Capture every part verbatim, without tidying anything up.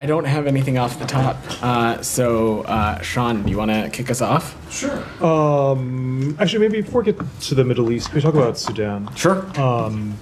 I don't have anything off the top, uh, so uh, Sean, do you want to kick us off? Sure. Um, actually, maybe before we get to the Middle East, can we talk about Sudan? Sure. Um,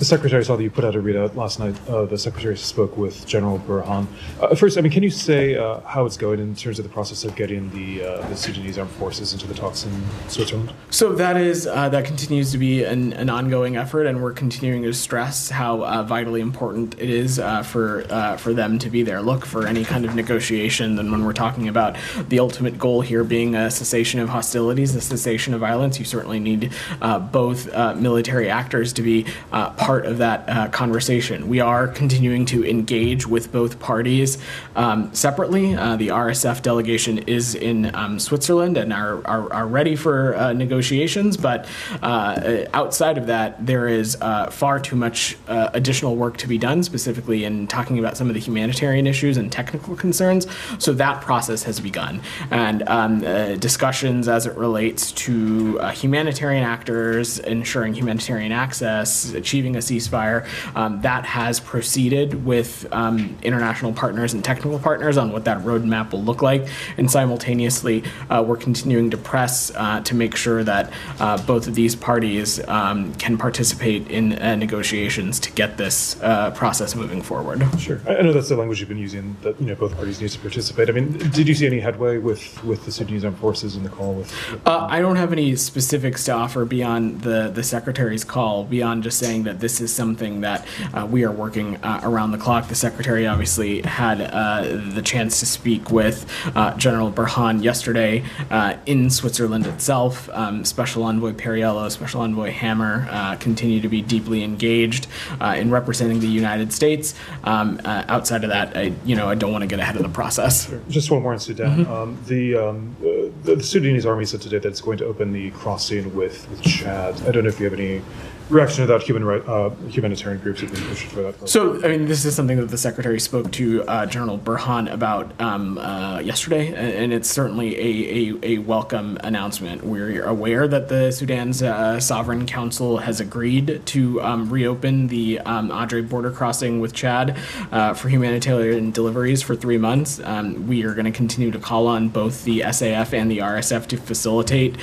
the Secretary saw that you put out a readout last night. Uh, the Secretary spoke with General Burhan. Uh, first, I mean, can you say uh, how it's going in terms of the process of getting the, uh, the Sudanese armed forces into the talks in Switzerland? So that is uh, that continues to be an, an ongoing effort, and we're continuing to stress how uh, vitally important it is uh, for uh, for them to be there. Look, for any kind of negotiation, and when we're talking about the ultimate goal here being a cessation of hostilities, a cessation of violence, you certainly need uh, both uh, military actors to be uh, part part of that uh, conversation. We are continuing to engage with both parties um, separately. Uh, the R S F delegation is in um, Switzerland and are, are, are ready for uh, negotiations, but uh, outside of that, there is uh, far too much uh, additional work to be done, specifically in talking about some of the humanitarian issues and technical concerns. So that process has begun. And um, uh, discussions as it relates to uh, humanitarian actors, ensuring humanitarian access, achieving a A ceasefire um, that has proceeded with um, international partners and technical partners on what that roadmap will look like, and simultaneously uh, we're continuing to press uh, to make sure that uh, both of these parties um, can participate in uh, negotiations to get this uh, process moving forward. Sure, I know that's the language you've been using, that you know both parties need to participate. I mean, did you see any headway with with the Sudanese armed forces in the call? With, with uh, I don't have any specifics to offer beyond the the Secretary's call, beyond just saying that this. This is something that uh, we are working uh, around the clock. The Secretary obviously had uh, the chance to speak with uh, General Burhan yesterday uh, in Switzerland itself. Um, Special Envoy Periello, Special Envoy Hammer uh, continue to be deeply engaged uh, in representing the United States. Um, uh, outside of that, I, you know, I don't want to get ahead of the process. Just one more on Sudan. Mm-hmm. um, the, um, uh, the Sudanese army said today that it's going to open the crossing with, with Chad. I don't know if you have any reaction to that. Human right, uh, humanitarian groups have been pushed for that. So, I mean, this is something that the Secretary spoke to uh, General Burhan about um, uh, yesterday, and it's certainly a, a, a welcome announcement. We're aware that the Sudan's uh, Sovereign Council has agreed to um, reopen the um, Adre border crossing with Chad uh, for humanitarian deliveries for three months. Um, we are going to continue to call on both the S A F and the R S F to facilitate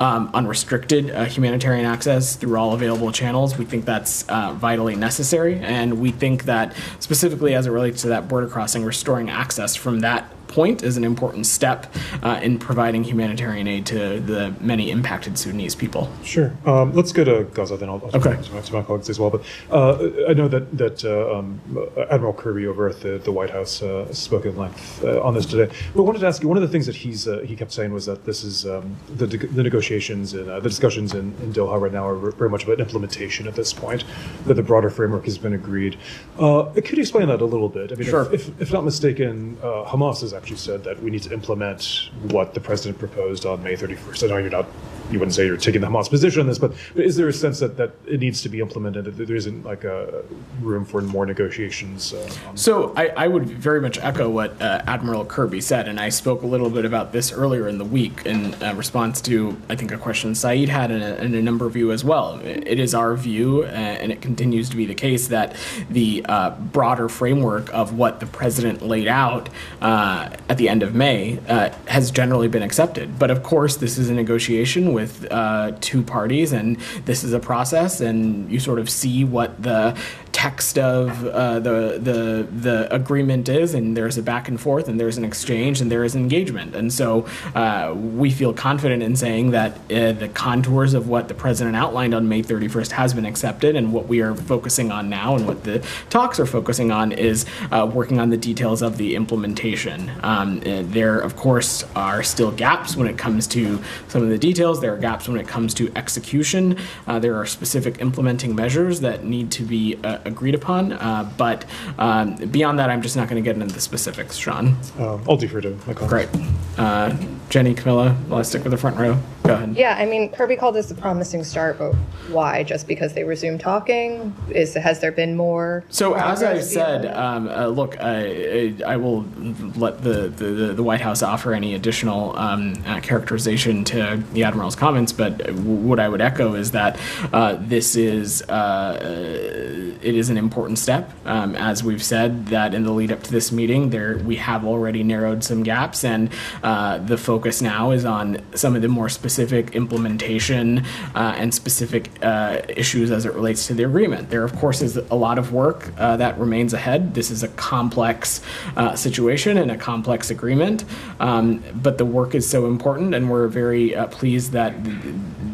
um, unrestricted uh, humanitarian access through all available channels. We think that's uh, vitally necessary, and we think that specifically as it relates to that border crossing, restoring access from that point is an important step uh, in providing humanitarian aid to the many impacted Sudanese people. Sure. Um, let's go to Gaza then. I'll, I'll okay. talk to my colleagues as well. But uh, I know that that uh, um, Admiral Kirby over at the, the White House uh, spoke at length uh, on this today. But I wanted to ask you, one of the things that he's uh, he kept saying was that this is um, the, the negotiations and uh, the discussions in, in Doha right now are very much about implementation at this point, that the broader framework has been agreed. Uh, could you explain that a little bit? I mean, sure. if, if, if not mistaken, uh, Hamas is actually said that we need to implement what the president proposed on May thirty-first. I know you're not, you wouldn't say you're taking the Hamas position on this, but is there a sense that, that it needs to be implemented, that there isn't like a room for more negotiations? Uh, so I, I would very much echo what uh, Admiral Kirby said, and I spoke a little bit about this earlier in the week in uh, response to, I think, a question Saeed had and a, and a number of you as well. It is our view, uh, and it continues to be the case, that the uh, broader framework of what the president laid out uh, at the end of May uh, has generally been accepted. But of course, this is a negotiation with uh, two parties, and this is a process, and you sort of see what the text of uh, the, the the agreement is, and there's a back and forth, and there's an exchange, and there is engagement. And so uh, we feel confident in saying that uh, the contours of what the president outlined on May thirty-first has been accepted, and what we are focusing on now and what the talks are focusing on is uh, working on the details of the implementation. Um, there, of course, are still gaps when it comes to some of the details. There are gaps when it comes to execution. Uh, there are specific implementing measures that need to be uh, agreed upon. Uh, but um, beyond that, I'm just not going to get into the specifics, Sean. Um, I'll defer to my colleagues. Great. Uh, Jenny, Camilla, let's stick with the front row. Go ahead. Yeah, I mean, Kirby called this a promising start, but why? Just because they resumed talking? Is has there been more? So as I said, um, uh, look, I, I will let the, the, the White House offer any additional um, uh, characterization to the Admiral's comments, but w what I would echo is that uh, this is, uh, it is an important step. Um, as we've said, that in the lead up to this meeting, there we have already narrowed some gaps, and uh, the focus now is on some of the more specific specific implementation uh, and specific uh, issues as it relates to the agreement. There, of course, is a lot of work uh, that remains ahead. This is a complex uh, situation and a complex agreement, um, but the work is so important, and we're very uh, pleased that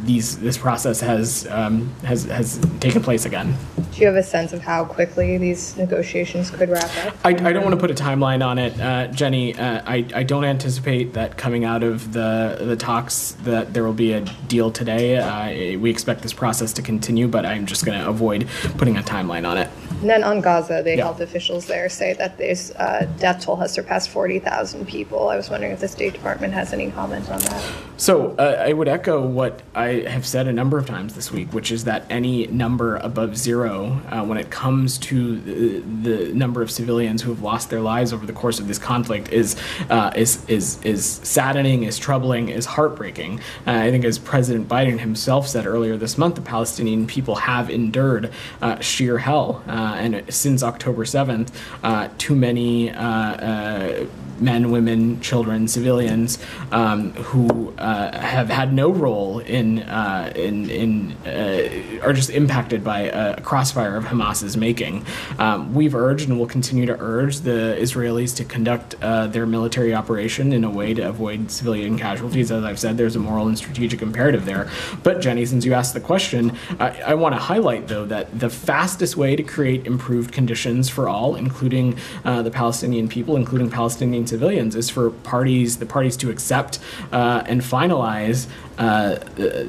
these this process has um, has has taken place again. Do you have a sense of how quickly these negotiations could wrap up? I, I don't want to put a timeline on it, uh, Jenny. Uh, I, I don't anticipate that coming out of the, the talks that there will be a deal today. Uh, we expect this process to continue, but I'm just going to avoid putting a timeline on it. And then on Gaza, the yeah. health officials there say that this uh, death toll has surpassed forty thousand people. I was wondering if the State Department has any comment on that. So uh, I would echo what I have said a number of times this week, which is that any number above zero Uh, when it comes to the, the number of civilians who have lost their lives over the course of this conflict is uh, is is is saddening, is troubling, is heartbreaking. Uh, I think, as President Biden himself said earlier this month, the Palestinian people have endured uh, sheer hell, uh, and since October seventh, uh, too many. Uh, uh, men, women, children, civilians um, who uh, have had no role in, uh, in, in uh, are just impacted by a crossfire of Hamas's making. Um, we've urged and will continue to urge the Israelis to conduct uh, their military operation in a way to avoid civilian casualties. As I've said, there's a moral and strategic imperative there. But Jenny, since you asked the question, I, I want to highlight, though, that the fastest way to create improved conditions for all, including uh, the Palestinian people, including Palestinians, civilians, is for parties, the parties to accept uh, and finalize uh,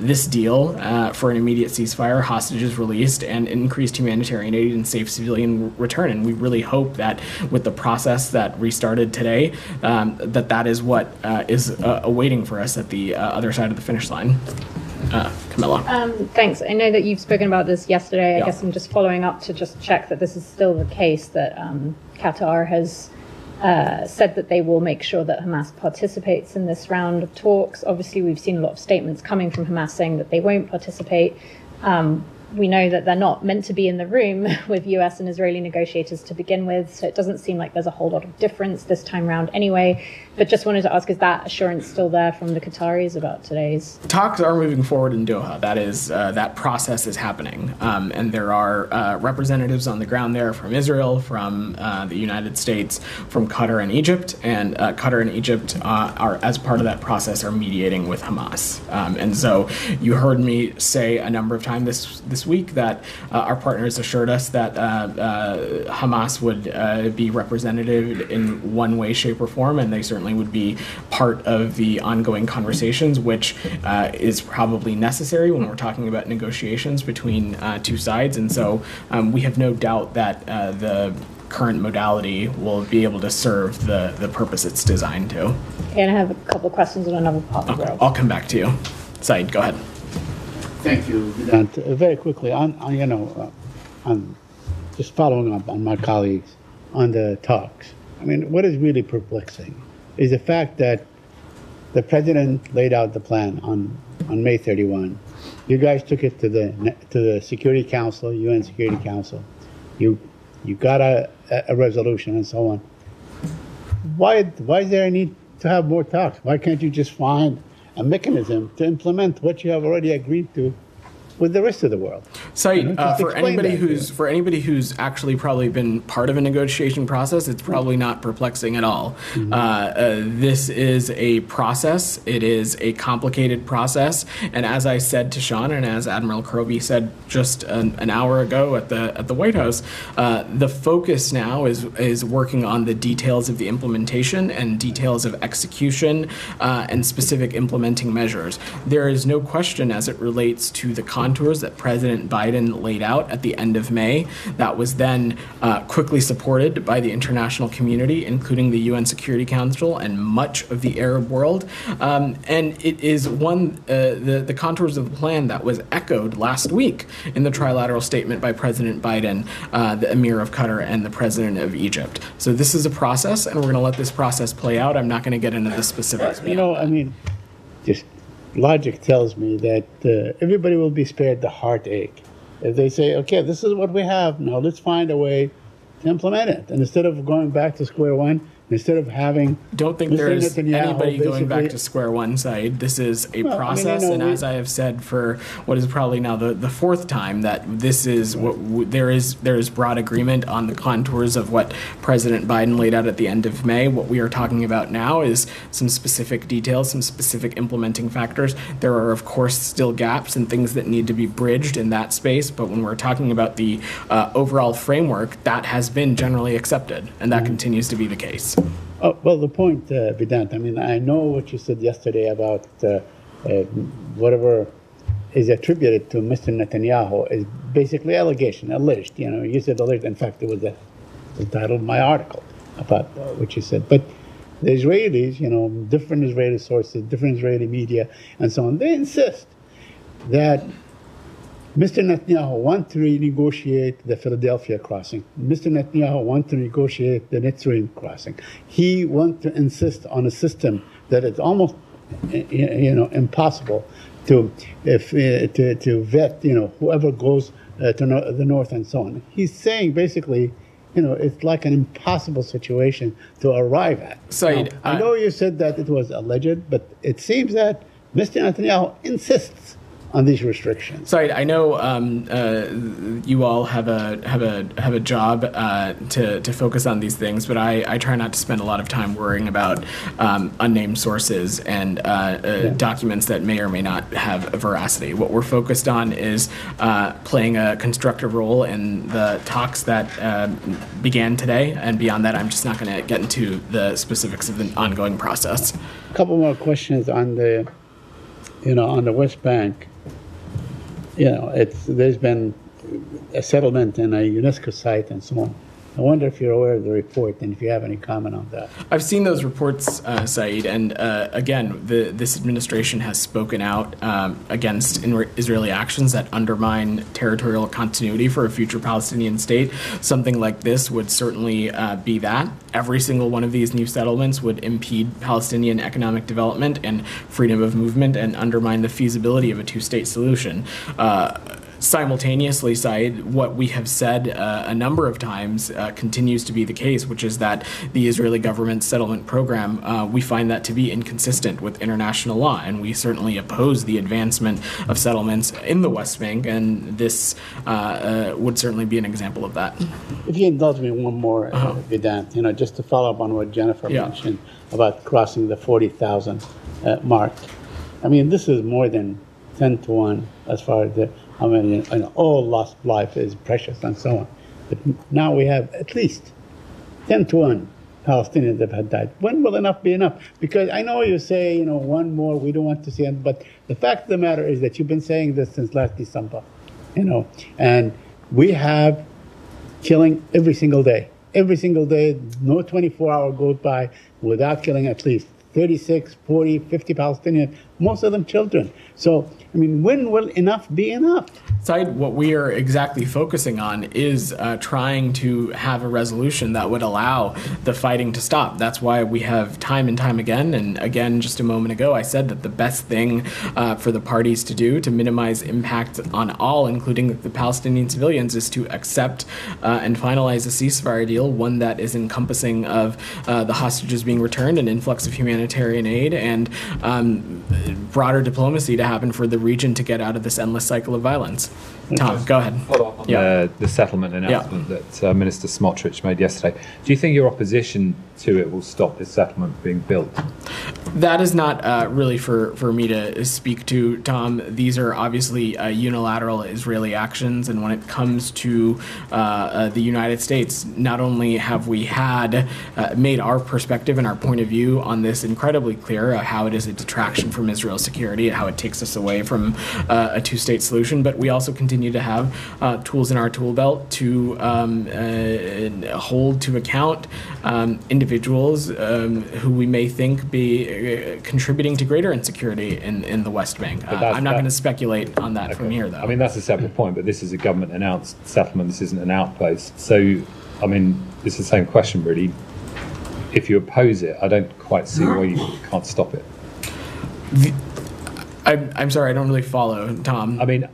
this deal uh, for an immediate ceasefire, hostages released, and increased humanitarian aid and safe civilian return. And we really hope that with the process that restarted today, um, that that is what uh, is uh, awaiting for us at the uh, other side of the finish line. Uh, Camilla. Um, thanks. I know that you've spoken about this yesterday. I yeah. guess I'm just following up to just check that this is still the case, that um, Qatar has Uh, said that they will make sure that Hamas participates in this round of talks. Obviously, we've seen a lot of statements coming from Hamas saying that they won't participate. Um, we know that they're not meant to be in the room with U S and Israeli negotiators to begin with, so it doesn't seem like there's a whole lot of difference this time round anyway. But just wanted to ask, is that assurance still there from the Qataris about today's? Talks are moving forward in Doha. That is, uh, that process is happening. Um, and there are uh, representatives on the ground there from Israel, from uh, the United States, from Qatar and Egypt. And uh, Qatar and Egypt, uh, are, as part of that process, are mediating with Hamas. Um, and so you heard me say a number of times this this week that uh, our partners assured us that uh, uh, Hamas would uh, be representative in one way, shape, or form, and they certainly would be part of the ongoing conversations, which uh, is probably necessary when we're talking about negotiations between uh, two sides. And so um, we have no doubt that uh, the current modality will be able to serve the, the purpose it's designed to. And I have a couple of questions on another part of the world. I'll come back to you. Saeed, go ahead. Thank you, Vidant. Uh, very quickly, on, on you know, uh, on just following up on my colleagues on the talks. I mean, what is really perplexing is the fact that the president laid out the plan on on May thirty-first. You guys took it to the to the Security Council, U N Security Council. You you got a a resolution and so on. Why why is there a need to have more talks? Why can't you just find a mechanism to implement what you have already agreed to with the rest of the world? So uh, for anybody who's for anybody who's actually probably been part of a negotiation process, it's probably not perplexing at all. Mm-hmm. uh, uh, this is a process. It is a complicated process. And as I said to Sean, and as Admiral Kirby said just an, an hour ago at the at the White House, uh, the focus now is is working on the details of the implementation and details of execution uh, and specific implementing measures. There is no question as it relates to the contours that President Biden laid out at the end of May. That was then uh, quickly supported by the international community, including the U N Security Council and much of the Arab world. Um, and it is one, uh, the, the contours of the plan that was echoed last week in the trilateral statement by President Biden, uh, the Emir of Qatar, and the President of Egypt. So this is a process, and we're going to let this process play out. I'm not going to get into the specifics. You know, that. I mean, just logic tells me that uh, everybody will be spared the heartache if they say, okay, this is what we have. Now let's find a way to implement it. And instead of going back to square one, instead of having... Don't think there is anybody going back to square one, Saeed. This is a well, process, I mean, you know, and as I have said for what is probably now the, the fourth time, that this is what w there is there is broad agreement on the contours of what President Biden laid out at the end of May. What we are talking about now is some specific details, some specific implementing factors. There are, of course, still gaps and things that need to be bridged in that space, but when we're talking about the uh, overall framework, that has been generally accepted, and that mm-hmm. continues to be the case. Oh, well, the point, uh, Vedant, I mean, I know what you said yesterday about uh, uh, whatever is attributed to Mister Netanyahu is basically allegation, alleged. You know, you said alleged. In fact, it was the, the title of my article about uh, what you said. But the Israelis, you know, different Israeli sources, different Israeli media, and so on, they insist that Mister Netanyahu wants to renegotiate the Philadelphia crossing. Mister Netanyahu wants to negotiate the Netzarim crossing. He wants to insist on a system that is almost, you know, impossible to if uh, to, to vet, you know, whoever goes uh, to no the north and so on. He's saying basically, you know, it's like an impossible situation to arrive at. Saeed, now, I know you said that it was alleged, but it seems that Mister Netanyahu insists on these restrictions. Sorry, I know um, uh, you all have a have a have a job uh, to to focus on these things, but I, I try not to spend a lot of time worrying about um, unnamed sources and uh, uh, yeah. documents that may or may not have veracity. What we're focused on is uh, playing a constructive role in the talks that uh, began today, and beyond that, I'm just not going to get into the specifics of the ongoing process. A couple more questions on the, you know, on the West Bank. You know, it's, there's been a settlement in a UNESCO site and so on. I wonder if you're aware of the report and if you have any comment on that. I've seen those reports, uh, Saeed, and uh, again, the, this administration has spoken out um, against Israeli actions that undermine territorial continuity for a future Palestinian state. Something like this would certainly uh, be that. Every single one of these new settlements would impede Palestinian economic development and freedom of movement and undermine the feasibility of a two-state solution. Uh, Simultaneously, Saeed, what we have said uh, a number of times uh, continues to be the case, which is that the Israeli government settlement program, uh, we find that to be inconsistent with international law, and we certainly oppose the advancement of settlements in the West Bank, and this uh, uh, would certainly be an example of that. If you indulge me one more, uh-huh. Vedant, you know, just to follow up on what Jennifer yeah. mentioned about crossing the forty thousand uh, mark. I mean, this is more than ten to one as far as the... I mean, you know, all lost life is precious and so on. But now we have at least ten to one Palestinians that have died. When will enough be enough? Because I know you say, you know, one more, we don't want to see it. But the fact of the matter is that you've been saying this since last December, you know. And we have killing every single day. Every single day, no twenty-four hour goes by without killing at least thirty-six, forty, fifty Palestinians, most of them children. So, I mean, when will enough be enough? Saeed, what we are exactly focusing on is uh, trying to have a resolution that would allow the fighting to stop. That's why we have time and time again, and again just a moment ago, I said that the best thing uh, for the parties to do to minimize impact on all, including the Palestinian civilians, is to accept uh, and finalize a ceasefire deal, one that is encompassing of uh, the hostages being returned, an influx of humanitarian aid, and um, broader diplomacy to happen for the region to get out of this endless cycle of violence. Tom, go ahead. Follow up on yeah. the, the settlement announcement yeah. that uh, Minister Smotrich made yesterday. Do you think your opposition to it will stop this settlement being built? That is not uh, really for, for me to speak to, Tom. These are obviously uh, unilateral Israeli actions, and when it comes to uh, uh, the United States, not only have we had uh, made our perspective and our point of view on this incredibly clear, uh, how it is a detraction from Israel's security, how it takes us away from uh, a two-state solution, but we also continue to have uh, tools in our tool belt to um, uh, hold to account um, individuals um, who we may think be contributing to greater insecurity in, in the West Bank. Uh, I'm not going to speculate on that okay. from here, though. I mean, that's a separate point, but this is a government-announced settlement. This isn't an outpost. So, I mean, it's the same question, really. If you oppose it, I don't quite see why you can't stop it. The, I'm, I'm sorry, I don't really follow, Tom. I mean,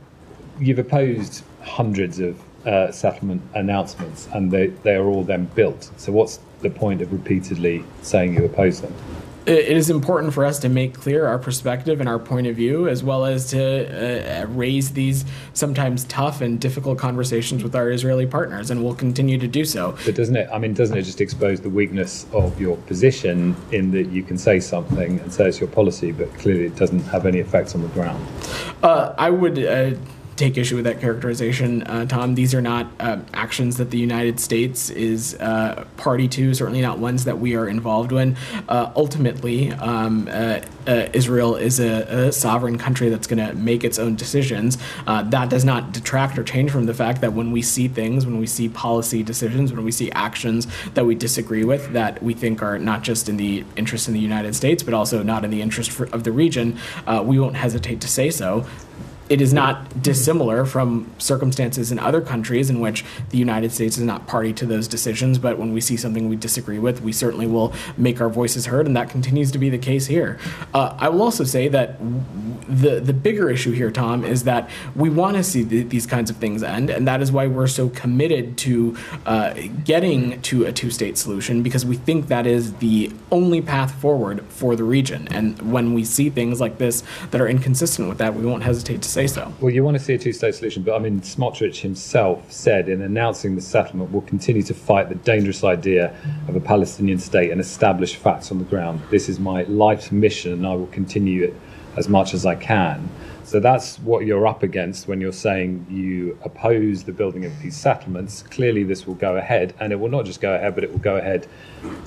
you've opposed hundreds of uh, settlement announcements, and they, they are all then built. So what's the point of repeatedly saying you oppose them? It is important for us to make clear our perspective and our point of view, as well as to uh, raise these sometimes tough and difficult conversations with our Israeli partners, and we'll continue to do so. But doesn't it, I mean, doesn't it just expose the weakness of your position in that you can say something and say it's your policy, but clearly it doesn't have any effects on the ground? Uh, I would... Uh, take issue with that characterization, uh, Tom. These are not uh, actions that the United States is uh, party to, certainly not ones that we are involved in. Uh, ultimately, um, uh, uh, Israel is a, a sovereign country that's going to make its own decisions. Uh, that does not detract or change from the fact that when we see things, when we see policy decisions, when we see actions that we disagree with, that we think are not just in the interest in the United States, but also not in the interest for, of the region, uh, we won't hesitate to say so. It is not dissimilar from circumstances in other countries in which the United States is not party to those decisions, but when we see something we disagree with, we certainly will make our voices heard, and that continues to be the case here. Uh, I will also say that the, the bigger issue here, Tom, is that we want to see th these kinds of things end, and that is why we're so committed to uh, getting to a two-state solution, because we think that is the only path forward for the region. And when we see things like this that are inconsistent with that, we won't hesitate to say so. Well, you want to see a two-state solution, but I mean, Smotrich himself said in announcing the settlement, we'll continue to fight the dangerous idea of a Palestinian state and establish facts on the ground. This is my life's mission, and I will continue it as much as I can. So that's what you're up against when you're saying you oppose the building of these settlements. Clearly this will go ahead, and it will not just go ahead, but it will go ahead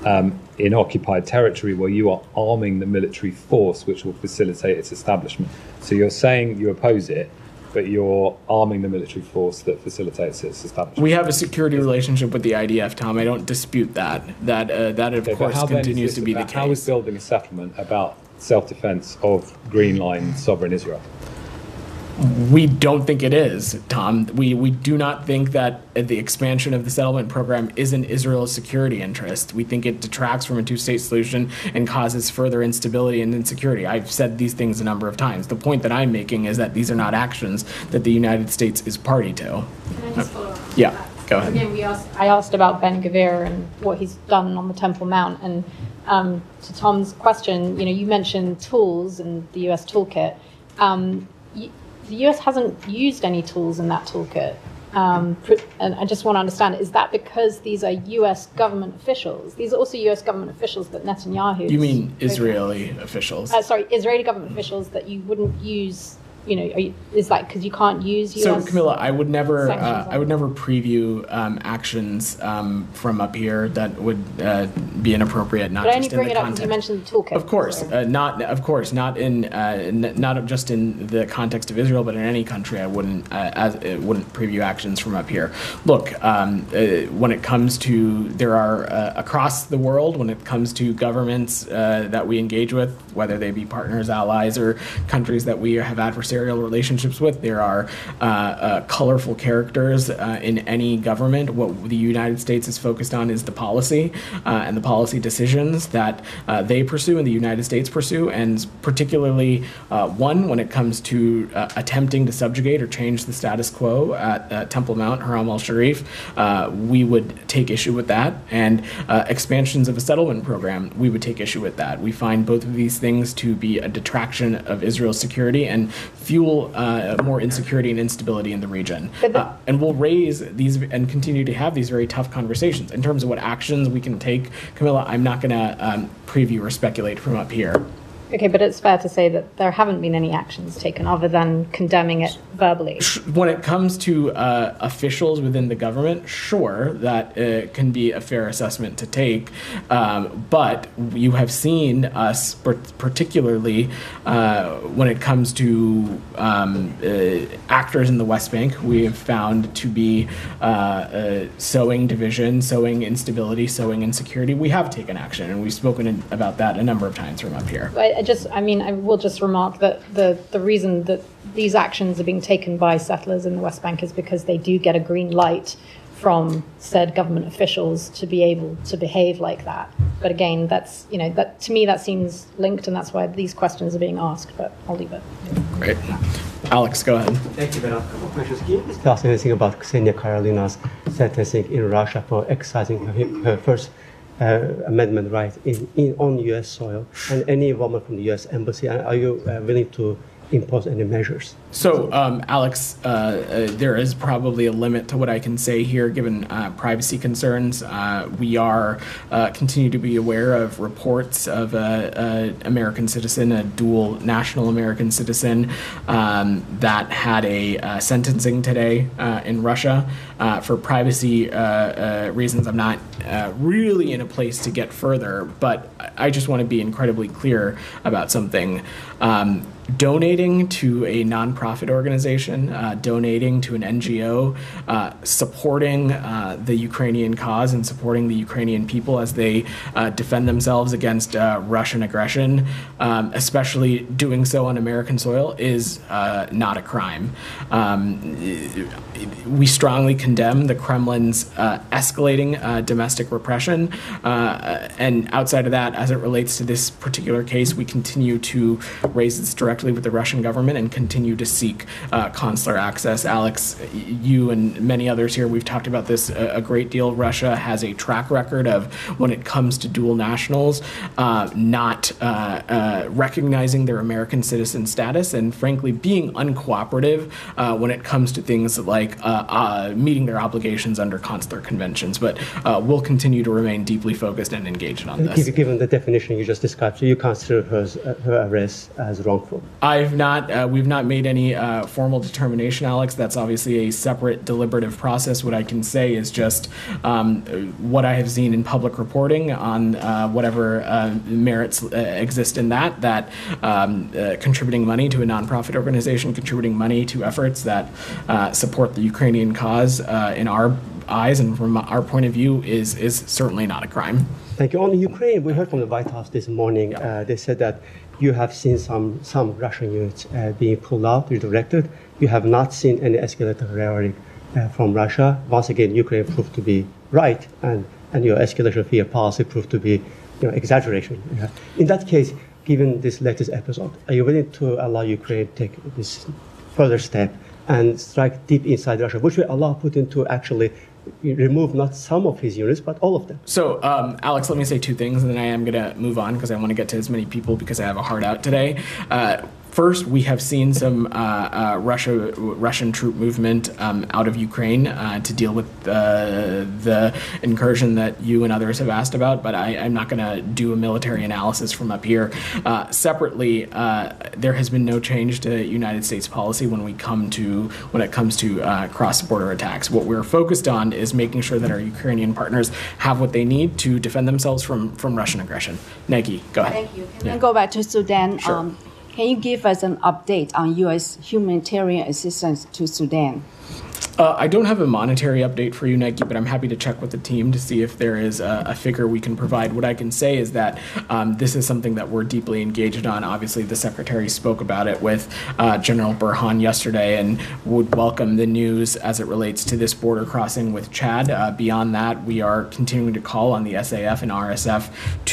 um, in occupied territory where you are arming the military force, which will facilitate its establishment. So you're saying you oppose it, but you're arming the military force that facilitates its establishment. We have a security relationship with the I D F, Tom. I don't dispute that. That, uh, that of okay, course, continues to be the case. How is building a settlement about self-defense of Green Line sovereign Israel? We don't think it is, Tom. We we do not think that the expansion of the settlement program is in Israel's security interest. We think it detracts from a two-state solution and causes further instability and insecurity. I've said these things a number of times. The point that I'm making is that these are not actions that the United States is party to. Can I just follow up? Yeah, go ahead. Again, we asked, I asked about Ben Gavir and what he's done on the Temple Mount. And um, to Tom's question, you know, you mentioned tools and the U S toolkit. Um, you, The U S hasn't used any tools in that toolkit. Um, and I just want to understand, is that because these are U S government officials? These are also U S government officials that Netanyahu... You mean Israeli okay. officials? Uh, sorry, Israeli government officials that you wouldn't use... You know, you, is that because you can't use U S? So, Camilla, I would never, uh, I would never preview um, actions um, from up here that would uh, be inappropriate. Not but just I only bring in the it context. Up because you mentioned the toolkit. Of course, uh, not of course, not in, uh, n not just in the context of Israel, but in any country, I wouldn't, uh, as, uh, wouldn't preview actions from up here. Look, um, uh, when it comes to there are uh, across the world, when it comes to governments uh, that we engage with, whether they be partners, allies, or countries that we have adversaries. Relationships with. There are uh, uh, colorful characters uh, in any government. What the United States is focused on is the policy uh, and the policy decisions that uh, they pursue and the United States pursue, and particularly uh, one when it comes to uh, attempting to subjugate or change the status quo at uh, Temple Mount, Haram al-Sharif, uh, we would take issue with that, and uh, expansions of a settlement program, we would take issue with that. We find both of these things to be a detraction of Israel's security and fuel uh, more insecurity and instability in the region. Uh, and we'll raise these and continue to have these very tough conversations. In terms of what actions we can take, Camilla, I'm not going to um, preview or speculate from up here. Okay, but it's fair to say that there haven't been any actions taken other than condemning it verbally. When it comes to uh, officials within the government, sure, that uh, can be a fair assessment to take. Um, but you have seen us, particularly uh, when it comes to um, uh, actors in the West Bank, we have found to be uh, uh, sowing division, sowing instability, sowing insecurity. We have taken action, and we've spoken in, about that a number of times from up here. I, I just, I mean, I will just remark that the, the reason that these actions are being taken by settlers in the West Bank is because they do get a green light from said government officials to be able to behave like that. But again, that's, you know, that to me that seems linked, and that's why these questions are being asked. But I'll leave it. Great, Alex, go ahead. Thank you, Ben. A couple of questions. Can you just tell us anything about Ksenia Karolina's sentencing in Russia for exercising her, her first Uh, amendment right in, in on U S soil, and any involvement from the U S embassy? Are you uh, willing to impose any measures? So, um, Alex, uh, uh, there is probably a limit to what I can say here, given uh, privacy concerns. Uh, we are uh, continue to be aware of reports of an American citizen, a dual national American citizen, um, that had a uh, sentencing today uh, in Russia. Uh, for privacy uh, uh, reasons, I'm not uh, really in a place to get further, but I just want to be incredibly clear about something. Um, Donating to a nonprofit organization, uh, donating to an N G O, uh, supporting uh, the Ukrainian cause and supporting the Ukrainian people as they uh, defend themselves against uh, Russian aggression, um, especially doing so on American soil, is uh, not a crime. Um, we strongly condemn the Kremlin's uh, escalating uh, domestic repression. Uh, and outside of that, as it relates to this particular case, we continue to raise its direct with the Russian government and continue to seek uh, consular access. Alex, you and many others here, we've talked about this a, a great deal. Russia has a track record of, when it comes to dual nationals, uh, not uh, uh, recognizing their American citizen status and, frankly, being uncooperative uh, when it comes to things like uh, uh, meeting their obligations under consular conventions. But uh, we'll continue to remain deeply focused and engaged on this. Given the definition you just described, so you consider her, her arrest as wrongful? I've not, uh, we've not made any uh, formal determination, Alex. That's obviously a separate deliberative process. What I can say is just um, what I have seen in public reporting on uh, whatever uh, merits uh, exist in that, that um, uh, contributing money to a nonprofit organization, contributing money to efforts that uh, support the Ukrainian cause uh, in our eyes and from our point of view is, is certainly not a crime. Thank you. On Ukraine, we heard from the White House this morning. Yeah. Uh, they said that you have seen some, some Russian units uh, being pulled out, redirected. You have not seen any escalator rhetoric uh, from Russia. Once again, Ukraine proved to be right, and, and your escalation fear policy proved to be you know, exaggeration. Yeah. In that case, given this latest episode, are you willing to allow Ukraine to take this further step and strike deep inside Russia, which will allow Putin to actually remove not some of his units, but all of them? So, um, Alex, let me say two things, and then I am going to move on because I want to get to as many people because I have a hard out today. Uh, First, we have seen some uh, uh, Russia, Russian troop movement um, out of Ukraine uh, to deal with uh, the incursion that you and others have asked about, but I, I'm not going to do a military analysis from up here. Uh, separately, uh, there has been no change to United States policy when we come to when it comes to uh, cross-border attacks. What we're focused on is making sure that our Ukrainian partners have what they need to defend themselves from, from Russian aggression. Nagi, go ahead. Thank you. Can yeah. I go back to Sudan? Sure. Um, Can you give us an update on U S humanitarian assistance to Sudan? Uh, I don't have a monetary update for you, Nike, but I'm happy to check with the team to see if there is a, a figure we can provide. What I can say is that um, this is something that we're deeply engaged on. Obviously, the Secretary spoke about it with uh, General Burhan yesterday and would welcome the news as it relates to this border crossing with Chad. Uh, beyond that, we are continuing to call on the S A F and R S F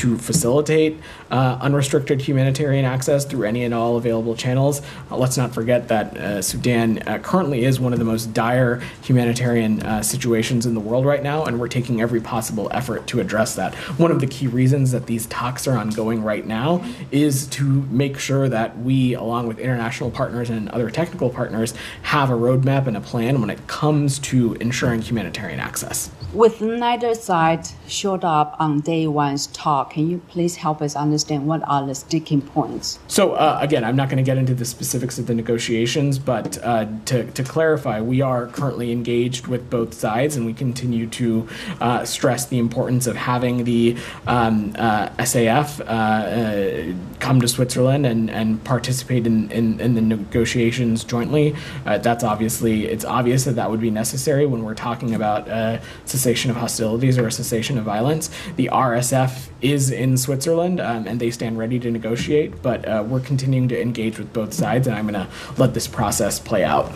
to facilitate uh, unrestricted humanitarian access through any and all available channels. Uh, let's not forget that uh, Sudan uh, currently is one of the most dire dire humanitarian uh, situations in the world right now, and we're taking every possible effort to address that. One of the key reasons that these talks are ongoing right now is to make sure that we, along with international partners and other technical partners, have a roadmap and a plan when it comes to ensuring humanitarian access. With neither side showed up on day one's talk, can you please help us understand what are the sticking points? So uh, again, I'm not going to get into the specifics of the negotiations, but uh, to, to clarify, we are currently engaged with both sides, and we continue to uh, stress the importance of having the um, uh, S A F uh, uh, come to Switzerland and, and participate in, in, in the negotiations jointly. Uh, that's obviously, it's obvious that that would be necessary when we're talking about a cessation of hostilities or a cessation of violence. The R S F is in Switzerland, um, and they stand ready to negotiate, but uh, we're continuing to engage with both sides, and I'm going to let this process play out.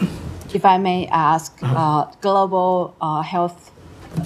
If I may ask, uh, global uh, health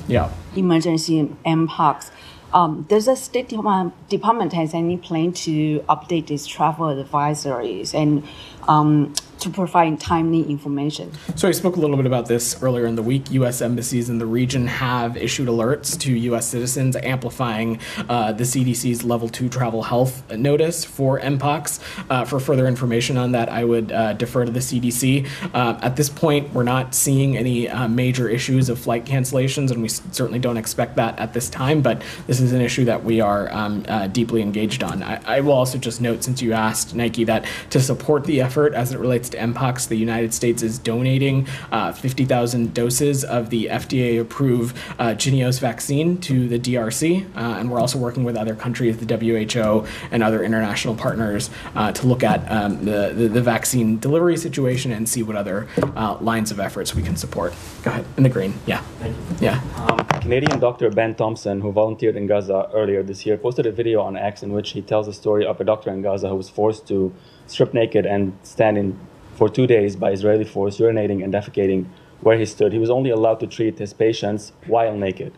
yeah. emergency M POX, um, does the State Department has any plan to update its travel advisories and um, to provide timely information? So I spoke a little bit about this earlier in the week. U S embassies in the region have issued alerts to U S citizens amplifying uh, the C D C's level two travel health notice for M POX. Uh, for further information on that, I would uh, defer to the C D C. Uh, at this point, we're not seeing any uh, major issues of flight cancellations, and we certainly don't expect that at this time, but this is an issue that we are um, uh, deeply engaged on. I, I will also just note, since you asked, Nike, that to support the effort as it relates to M POX, the United States is donating uh, fifty thousand doses of the F D A-approved uh, Jynneos vaccine to the D R C, uh, and we're also working with other countries, the W H O and other international partners, uh, to look at um, the, the, the vaccine delivery situation and see what other uh, lines of efforts we can support. Go ahead, in the green, yeah. Thank you. Yeah. Um, Canadian doctor Ben Thompson, who volunteered in Gaza earlier this year, posted a video on X in which he tells the story of a doctor in Gaza who was forced to strip naked and stand in for two days by Israeli force, urinating and defecating where he stood. He was only allowed to treat his patients while naked.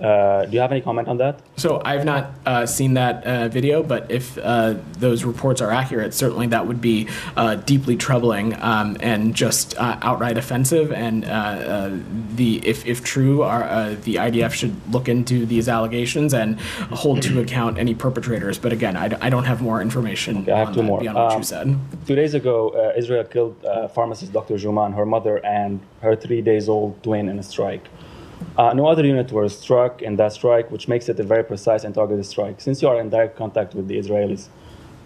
Uh, do you have any comment on that? So I've not uh, seen that uh, video, but if uh, those reports are accurate, certainly that would be uh, deeply troubling um, and just uh, outright offensive. And uh, uh, the if, if true, our, uh, the I D F should look into these allegations and hold to account any perpetrators. But again, I, d I don't have more information okay, I have on two that, more. beyond um, what you said. Two days ago, uh, Israel killed uh, pharmacist Doctor Juman, her mother, and her three-days-old twin in a strike. Uh, no other unit was struck in that strike, which makes it a very precise and targeted strike. Since you are in direct contact with the Israelis,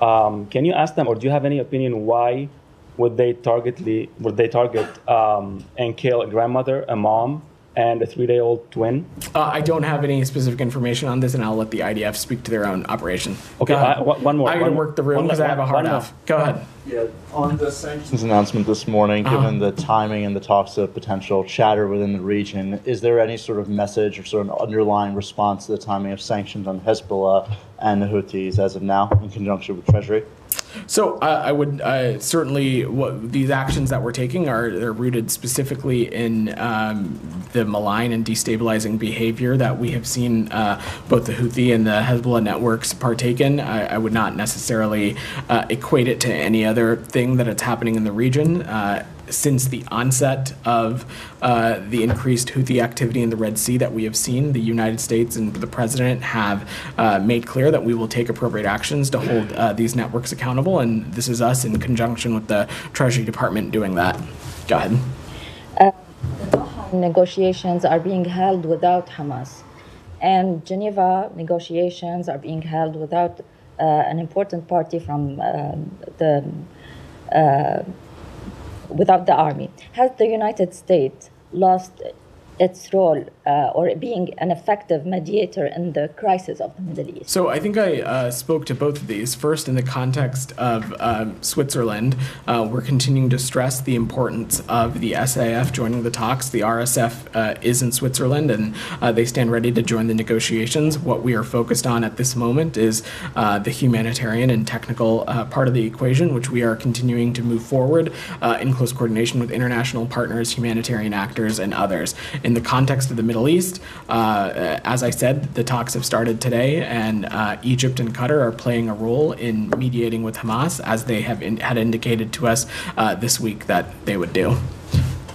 um, can you ask them, or do you have any opinion, why would they targetly would they target um, and kill a grandmother, a mom, and a three-day-old twin? Uh, I don't have any specific information on this, and I'll let the I D F speak to their own operation. Okay, uh, one more. I'm going to work the room because I have a hard off. Go ahead. Yeah, on the sanctions announcement this morning, uh-huh. given the timing and the talks of potential chatter within the region, is there any sort of message or sort of underlying response to the timing of sanctions on Hezbollah and the Houthis as of now in conjunction with Treasury? So uh, I would uh, certainly, what these actions that we're taking are they're rooted specifically in um, the malign and destabilizing behavior that we have seen uh, both the Houthi and the Hezbollah networks partake in. I, I would not necessarily uh, equate it to any other thing that it's happening in the region. Uh, Since the onset of uh, the increased Houthi activity in the Red Sea that we have seen, the United States and the President have uh, made clear that we will take appropriate actions to hold uh, these networks accountable, and this is us in conjunction with the Treasury Department doing that. Go ahead. Uh, the Doha negotiations are being held without Hamas, and Geneva negotiations are being held without uh, an important party from uh, the uh, without the army. Has the United States lost its role uh, or being an effective mediator in the crisis of the Middle East? So I think I uh, spoke to both of these. First, in the context of um, Switzerland, uh, we're continuing to stress the importance of the S A F joining the talks. The R S F uh, is in Switzerland, and uh, they stand ready to join the negotiations. What we are focused on at this moment is uh, the humanitarian and technical uh, part of the equation, which we are continuing to move forward uh, in close coordination with international partners, humanitarian actors, and others. In the context of the Middle East, uh, as I said, the talks have started today, and uh, Egypt and Qatar are playing a role in mediating with Hamas, as they have in, had indicated to us uh, this week that they would do.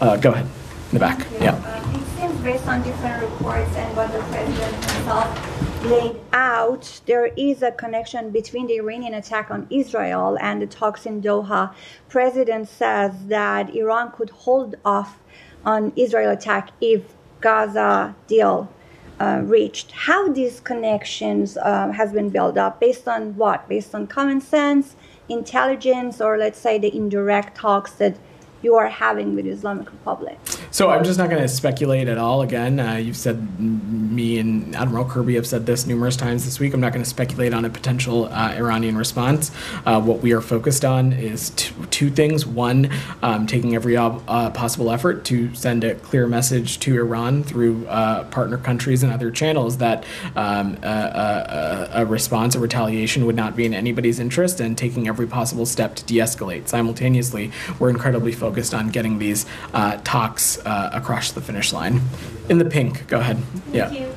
Uh, go ahead. In the back, yeah. Uh, it seems based on different reports and what the president himself laid out, there is a connection between the Iranian attack on Israel and the talks in Doha. President says that Iran could hold off on Israel attack if Gaza deal uh, reached. How these connections uh, has been built up? Based on what? Based on common sense, intelligence, or let's say the indirect talks that you are having with the Islamic Republic? So I'm just not going to speculate at all. Again, uh, you've said, me and Admiral Kirby have said this numerous times this week, I'm not going to speculate on a potential uh, Iranian response. Uh, what we are focused on is t- two things. One, um, taking every ob- uh, possible effort to send a clear message to Iran through uh, partner countries and other channels that um, a, a, a response or retaliation would not be in anybody's interest, and taking every possible step to de-escalate. Simultaneously, we're incredibly focused focused on getting these uh, talks uh, across the finish line. In the pink, go ahead. Yeah. Thank you.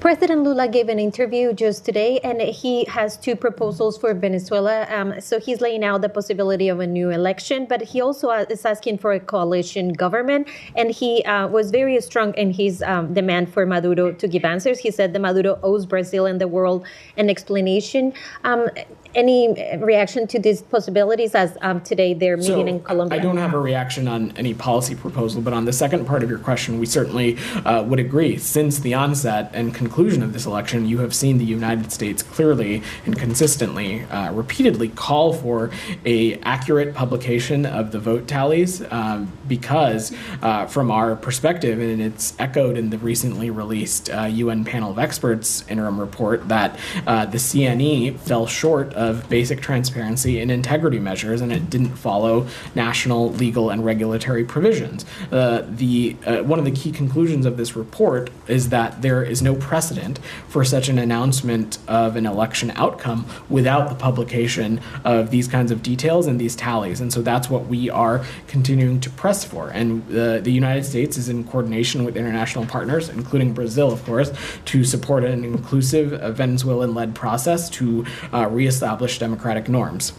President Lula gave an interview just today, and he has two proposals for Venezuela. Um, so he's laying out the possibility of a new election, but he also is asking for a coalition government. And he uh, was very strong in his um, demand for Maduro to give answers. He said that Maduro owes Brazil and the world an explanation. Um, any reaction to these possibilities as um, today they're meeting so in Colombia? I don't have a reaction on any policy proposal, but on the second part of your question, we certainly uh, would agree. Since the onset and conclusion of this election, you have seen the United States clearly and consistently, uh, repeatedly call for a accurate publication of the vote tallies, um, because uh, from our perspective, and it's echoed in the recently released uh, U N Panel of Experts interim report, that uh, the C N E fell short of basic transparency and integrity measures, and it didn't follow national legal and regulatory provisions. Uh, the uh, one of the key conclusions of this report is that there is no precedent for such an announcement of an election outcome without the publication of these kinds of details and these tallies. And so that's what we are continuing to press for. And uh, the United States is in coordination with international partners, including Brazil, of course, to support an inclusive uh, Venezuelan-led process to uh, reestablish democratic norms.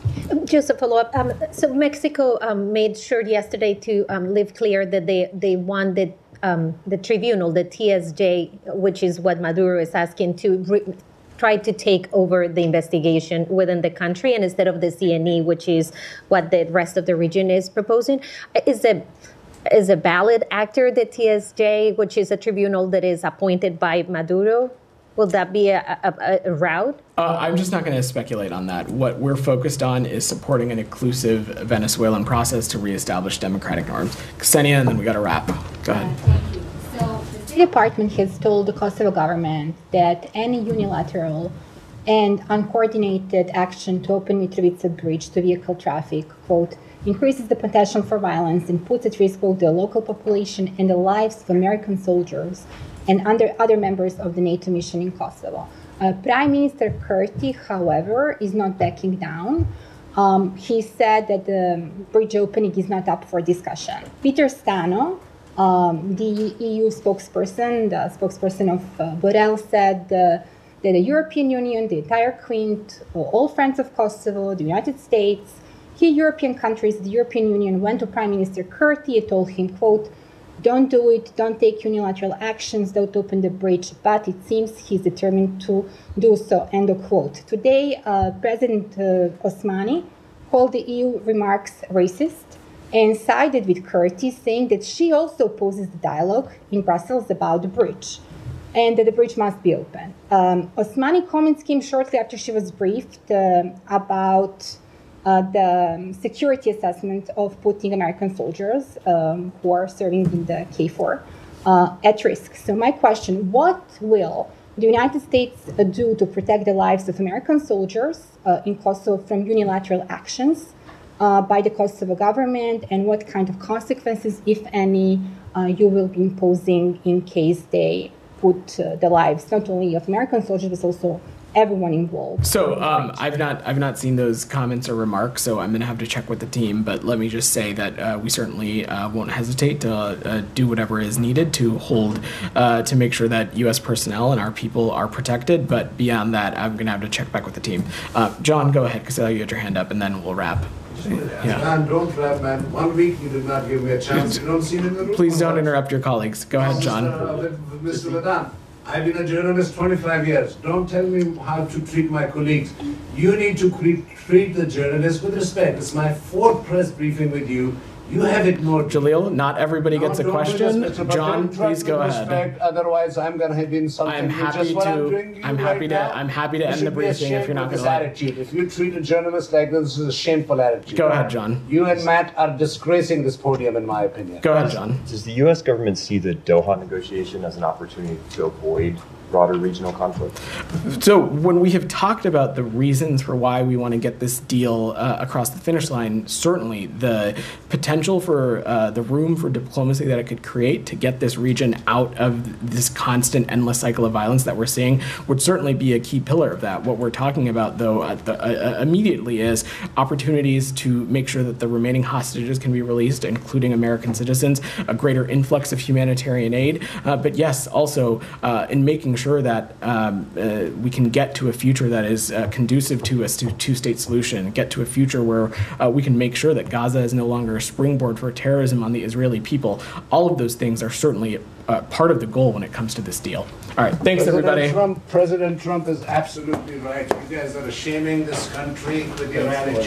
Just a follow-up. Um, so Mexico um, made sure yesterday to um, leave clear that they, they wanted Um, the tribunal, the T S J, which is what Maduro is asking, to re- try to take over the investigation within the country, and instead of the C N E, which is what the rest of the region is proposing. Is a, is a valid actor the T S J, which is a tribunal that is appointed by Maduro? Will that be a, a, a route? Uh, I'm just not going to speculate on that. What we're focused on is supporting an inclusive Venezuelan process to reestablish democratic norms. Ksenia, and then we got to wrap. Go ahead. Uh, thank you. So the State Department has told the Kosovo government that any unilateral and uncoordinated action to open Mitrovica bridge to vehicle traffic, quote, increases the potential for violence and puts at risk both the local population and the lives of American soldiers and under other members of the NATO mission in Kosovo. Uh, Prime Minister Kurti, however, is not backing down. Um, he said that the bridge opening is not up for discussion. Peter Stano, um, the E U spokesperson, the spokesperson of uh, Borrell, said uh, that the European Union, the entire Quint, all friends of Kosovo, the United States, key European countries, the European Union went to Prime Minister Kurti and told him, quote, don't do it, don't take unilateral actions, don't open the bridge, but it seems he's determined to do so, end of quote. Today, uh, President uh, Osmani called the E U remarks racist and sided with Kurti, saying that she also opposes the dialogue in Brussels about the bridge and that the bridge must be open. Um, Osmani comments came shortly after she was briefed uh, about Uh, the security assessment of putting American soldiers um, who are serving in the K four uh, at risk. So my question, what will the United States do to protect the lives of American soldiers uh, in Kosovo from unilateral actions uh, by the Kosovo government, and what kind of consequences, if any, uh, you will be imposing in case they put uh, the lives not only of American soldiers but also everyone involved? So um, I've not I've not seen those comments or remarks, so I'm going to have to check with the team. But let me just say that uh, we certainly uh, won't hesitate to uh, do whatever is needed to hold uh, to make sure that U S personnel and our people are protected. But beyond that, I'm going to have to check back with the team. Uh, John, go ahead, because I know you had your hand up, and then we'll wrap. Yeah. John, don't clap, man. One week you did not give me a chance. You don't see me in the room. Please don't interrupt your colleagues. Go ahead, John. Mister Ladan, I've been a journalist twenty-five years. Don't tell me how to treat my colleagues. You need to treat the journalists with respect. It's my fourth press briefing with you. You have ignored. Jaleel, not everybody gets no, a question. Respect, John, please go respect, ahead. Otherwise, I'm going to be insulted. I'm happy to. I'm, I'm happy right to. Now, I'm happy to end the briefing if you're not going to. If you treat a journalist like this, this is a shameful attitude. Go ahead, John. You and Matt are disgracing this podium, in my opinion. Go ahead, John. Does the U S government see the Doha negotiation as an opportunity to avoid broader regional conflict? So when we have talked about the reasons for why we want to get this deal uh, across the finish line, certainly the potential for uh, the room for diplomacy that it could create to get this region out of this constant endless cycle of violence that we're seeing would certainly be a key pillar of that. What we're talking about, though, uh, the, uh, immediately is opportunities to make sure that the remaining hostages can be released, including American citizens, a greater influx of humanitarian aid, uh, but yes, also uh, in making sure Sure that um, uh, we can get to a future that is uh, conducive to a two-state solution, get to a future where uh, we can make sure that Gaza is no longer a springboard for terrorism on the Israeli people. All of those things are certainly uh, part of the goal when it comes to this deal. All right, thanks, President everybody. Trump, President Trump is absolutely right. You guys are shaming this country with your attitude.